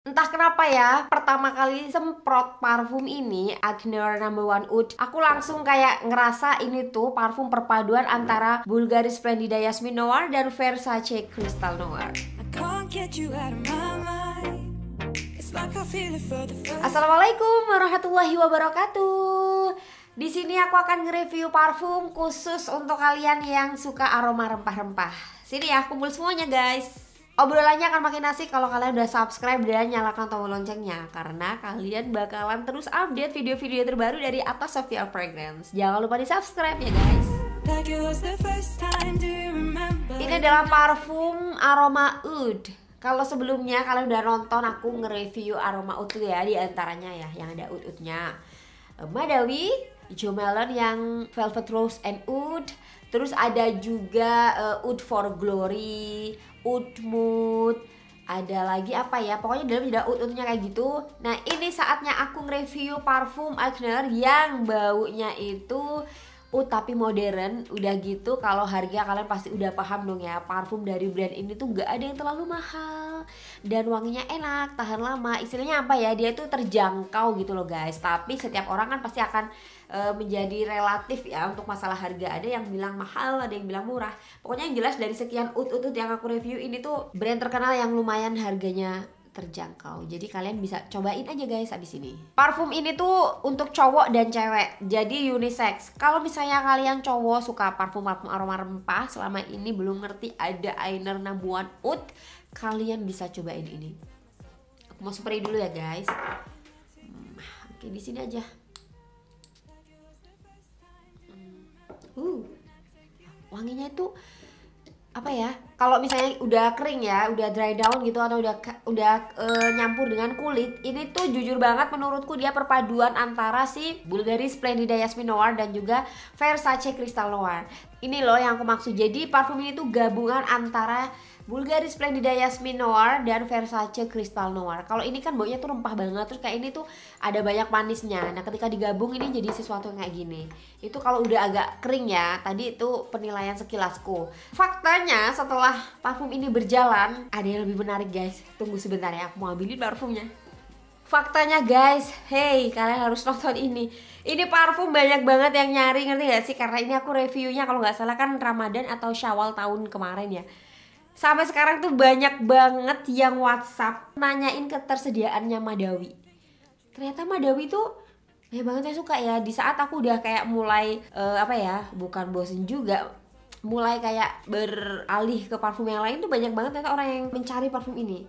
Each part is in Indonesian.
Entah kenapa ya, pertama kali semprot parfum ini, Aigner No.1 Oud, aku langsung kayak ngerasa ini tuh parfum perpaduan antara Bulgari Splendida Jasmine Noir dan Versace Crystal Noir. Assalamualaikum warahmatullahi wabarakatuh. Di sini aku akan nge-review parfum khusus untuk kalian yang suka aroma rempah-rempah. Sini ya, kumpul semuanya guys. Obrolannya akan makin asik kalau kalian udah subscribe dan nyalakan tombol loncengnya, karena kalian bakalan terus update video-video terbaru dari Ata Shofia Fragrance. Jangan lupa di subscribe ya guys. Ini adalah parfum aroma oud. Kalau sebelumnya kalian udah nonton aku nge-review aroma oud ya, di antaranya ya yang ada oud-oudnya Madawi, Jo Malone yang Velvet Rose and Oud, terus ada juga Oud for Glory, Oud Mood, ada lagi apa ya, pokoknya dalam tidak oud-oudnya kayak gitu. Nah ini saatnya aku nge-review parfum Aigner yang baunya itu oud tapi modern. Udah gitu kalau harga kalian pasti udah paham dong ya, parfum dari brand ini tuh gak ada yang terlalu mahal dan wanginya enak, tahan lama, istilahnya apa ya, dia tuh terjangkau gitu loh guys. Tapi setiap orang kan pasti akan menjadi relatif ya untuk masalah harga. Ada yang bilang mahal, ada yang bilang murah. Pokoknya yang jelas dari sekian oud-oud yang aku review ini tuh brand terkenal yang lumayan harganya terjangkau. Jadi kalian bisa cobain aja guys abis ini. Parfum ini tuh untuk cowok dan cewek, jadi unisex. Kalau misalnya kalian cowok suka parfum-parfum aroma rempah, selama ini belum ngerti ada Aigner No.1 Oud, kalian bisa cobain ini. Aku mau spray dulu ya guys. Oke, di sini aja. Wanginya itu apa ya? Kalau misalnya udah kering ya, udah dry down gitu atau udah nyampur dengan kulit, ini tuh jujur banget menurutku dia perpaduan antara si Bulgari Splendida Jasmine Noir dan juga Versace Crystal Noir. Ini loh yang aku maksud. Jadi parfum ini tuh gabungan antara Bulgari Splendida Jasmine Noir dan Versace Crystal Noir. Kalau ini kan baunya tuh rempah banget, terus kayak ini tuh ada banyak manisnya. Nah ketika digabung ini jadi sesuatu yang kayak gini. Itu kalau udah agak kering ya, tadi itu penilaian sekilasku. Faktanya setelah parfum ini berjalan, ada yang lebih menarik guys. Tunggu sebentar ya, aku mau ambilin parfumnya. Faktanya guys, hey kalian harus nonton ini. Ini parfum banyak banget yang nyari, ngerti gak sih? Karena ini aku reviewnya kalau gak salah kan Ramadan atau Syawal tahun kemarin ya. Sampai sekarang tuh banyak banget yang WhatsApp nanyain ketersediaannya Madawi. Ternyata Madawi tuh banyak banget yang suka ya. Di saat aku udah kayak mulai bukan bosen juga, mulai kayak beralih ke parfum yang lain tuh banyak banget ternyata orang yang mencari parfum ini.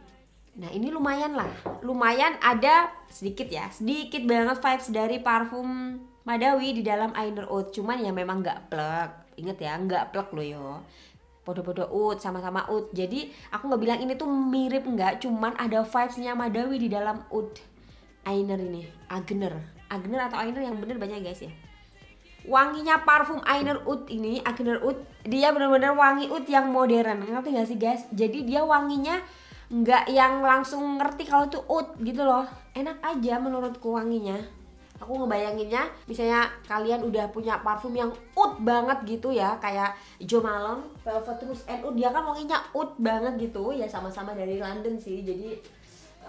Nah ini lumayan lah, lumayan ada sedikit ya, sedikit banget vibes dari parfum Madawi di dalam Aigner Oud. Cuman ya memang nggak plek, inget ya nggak plek loh yo. Podo-podo oud, sama-sama oud. Jadi aku nggak bilang ini tuh mirip, nggak, cuman ada vibesnya Madawi di dalam oud Aigner ini. Aigner atau Aigner yang bener banyak guys ya. Wanginya parfum Aigner Oud ini, Aigner Oud, dia bener-bener wangi oud yang modern. Ngerti nggak sih guys? Jadi dia wanginya nggak yang langsung ngerti kalau itu oud gitu loh. Enak aja menurutku wanginya. Aku ngebayanginnya, misalnya kalian udah punya parfum yang oud banget gitu ya, kayak Jo Malone, Velvet Rose and Oud, dia kan wanginya oud banget gitu, ya sama-sama dari London sih, jadi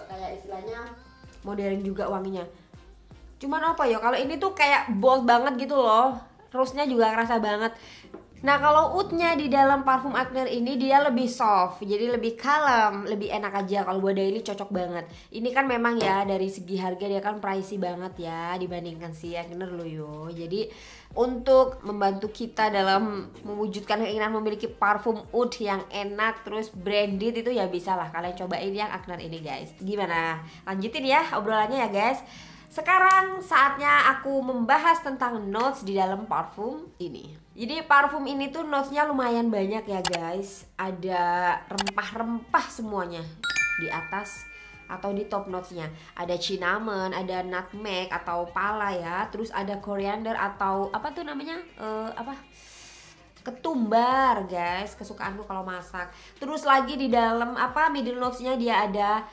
kayak istilahnya modern juga wanginya. Cuman apa ya, kalau ini tuh kayak bold banget gitu loh, rose-nya juga kerasa banget. Nah kalau oudnya di dalam parfum Aigner ini dia lebih soft, jadi lebih kalem, lebih enak aja. Kalau buat daily cocok banget. Ini kan memang ya dari segi harga dia kan pricey banget ya dibandingkan si Aigner Loyo. Jadi untuk membantu kita dalam mewujudkan keinginan memiliki parfum oud yang enak terus branded itu ya bisa lah kalian cobain yang Aigner ini guys. Gimana? Lanjutin ya obrolannya ya guys. Sekarang saatnya aku membahas tentang notes di dalam parfum ini. Jadi parfum ini tuh notesnya lumayan banyak ya guys. Ada rempah-rempah semuanya di atas atau di top notesnya. Ada cinnamon, ada nutmeg atau pala ya. Terus ada coriander atau apa tuh namanya? Ketumbar guys, kesukaanku kalau masak. Terus lagi di dalam middle notesnya dia ada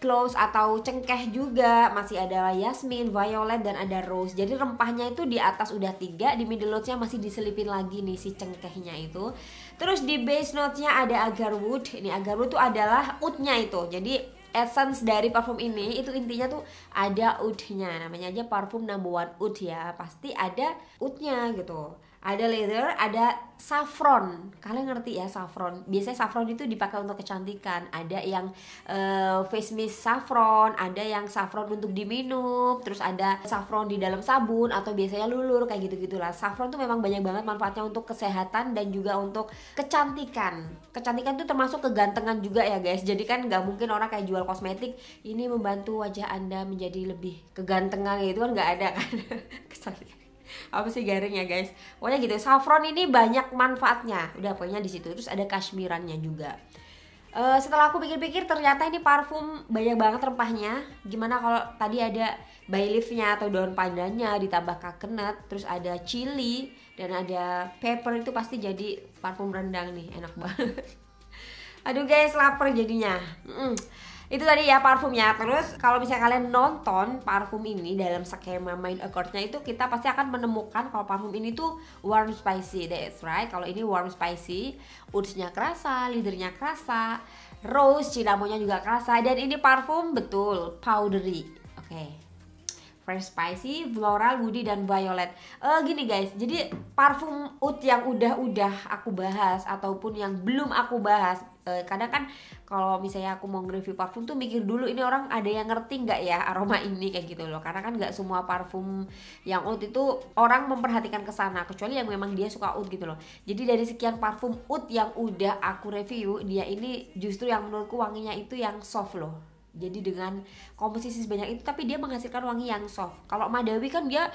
close atau cengkeh juga, masih ada yasmin, violet, dan ada rose. Jadi rempahnya itu di atas udah 3, di middle notes-nya masih diselipin lagi nih si cengkehnya itu. Terus di base notes-nya ada agarwood. Ini agarwood tuh adalah oud-nya itu. Jadi essence dari parfum ini itu intinya tuh ada oudnya, namanya aja parfum No.1 Oud ya, pasti ada oudnya gitu. Ada leather, ada saffron. Kalian ngerti ya saffron? Biasanya saffron itu dipakai untuk kecantikan. Ada yang face mist saffron, ada yang saffron untuk diminum, terus ada saffron di dalam sabun atau biasanya lulur kayak gitu-gitulah. Saffron tuh memang banyak banget manfaatnya untuk kesehatan dan juga untuk kecantikan. Kecantikan tuh termasuk kegantengan juga ya guys. Jadi kan nggak mungkin orang kayak jual kosmetik ini membantu wajah Anda menjadi lebih kegantengan gitu kan, nggak ada kan. Kesannya apa sih garing ya guys, pokoknya gitu. Saffron ini banyak manfaatnya, udah pokoknya di situ. Terus ada kashmirannya juga. Setelah aku pikir-pikir ternyata ini parfum banyak banget rempahnya. Gimana kalau tadi ada bay leafnya atau daun pandannya, ditambah coconut, terus ada chili dan ada pepper, itu pasti jadi parfum rendang nih, enak banget. Aduh guys, lapar jadinya. Itu tadi ya parfumnya. Terus kalau misalnya kalian nonton parfum ini dalam skema main accordnya itu, kita pasti akan menemukan kalau parfum ini tuh warm spicy, that's right. Kalau ini warm spicy, oudnya kerasa, leathernya kerasa, rose, cinamonnya juga kerasa. Dan ini parfum betul powdery, oke. Fresh spicy, floral, woody, dan violet. Gini guys, jadi parfum oud yang udah aku bahas ataupun yang belum aku bahas, kadang kan kalau misalnya aku mau nge-review parfum tuh mikir dulu ini orang ada yang ngerti nggak ya aroma ini kayak gitu loh, karena kan nggak semua parfum yang oud itu orang memperhatikan kesana, kecuali yang memang dia suka oud gitu loh. Jadi dari sekian parfum oud yang udah aku review, dia ini justru yang menurutku wanginya itu yang soft loh. Jadi dengan komposisi sebanyak itu tapi dia menghasilkan wangi yang soft. Kalau Madawi kan dia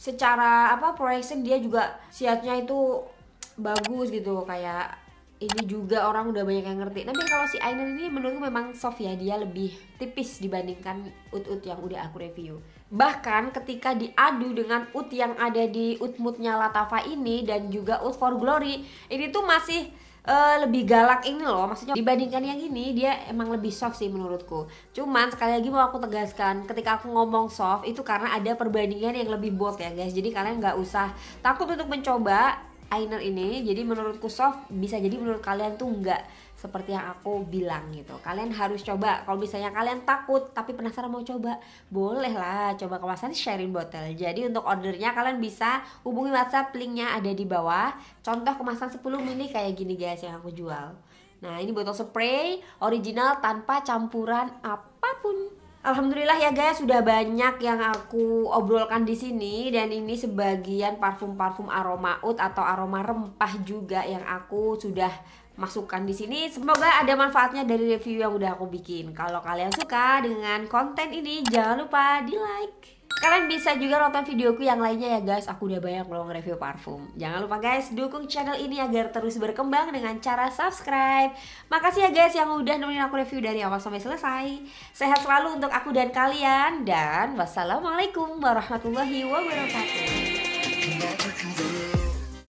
secara projection dia juga siatnya itu bagus gitu, kayak ini juga orang udah banyak yang ngerti. Tapi kalau si Aigner ini menurutku memang soft ya, dia lebih tipis dibandingkan oud-oud yang udah aku review. Bahkan ketika diadu dengan oud yang ada di Oud Moodnya Latafa ini dan juga Oud for Glory, ini tuh masih lebih galak ini loh, maksudnya dibandingkan yang ini dia emang lebih soft sih menurutku. Cuman sekali lagi mau aku tegaskan, ketika aku ngomong soft itu karena ada perbandingan yang lebih bold ya guys. Jadi kalian nggak usah takut untuk mencoba Aigner ini. Jadi menurutku soft, bisa jadi menurut kalian tuh nggak seperti yang aku bilang gitu. Kalian harus coba. Kalau misalnya kalian takut tapi penasaran mau coba, boleh lah coba kemasan sharing bottle. Jadi untuk ordernya kalian bisa hubungi WhatsApp, linknya ada di bawah. Contoh kemasan 10 ml kayak gini guys yang aku jual. Nah ini botol spray original tanpa campuran apapun. Alhamdulillah ya guys, sudah banyak yang aku obrolkan di sini, dan ini sebagian parfum-parfum aroma oud atau aroma rempah juga yang aku sudah masukkan di sini. Semoga ada manfaatnya dari review yang udah aku bikin. Kalau kalian suka dengan konten ini, jangan lupa di-like. Kalian bisa juga nonton videoku yang lainnya ya guys. Aku udah banyak loh nge-review parfum. Jangan lupa guys, dukung channel ini agar terus berkembang dengan cara subscribe. Makasih ya guys yang udah nemenin aku review dari awal sampai selesai. Sehat selalu untuk aku dan kalian. Dan wassalamualaikum warahmatullahi wabarakatuh.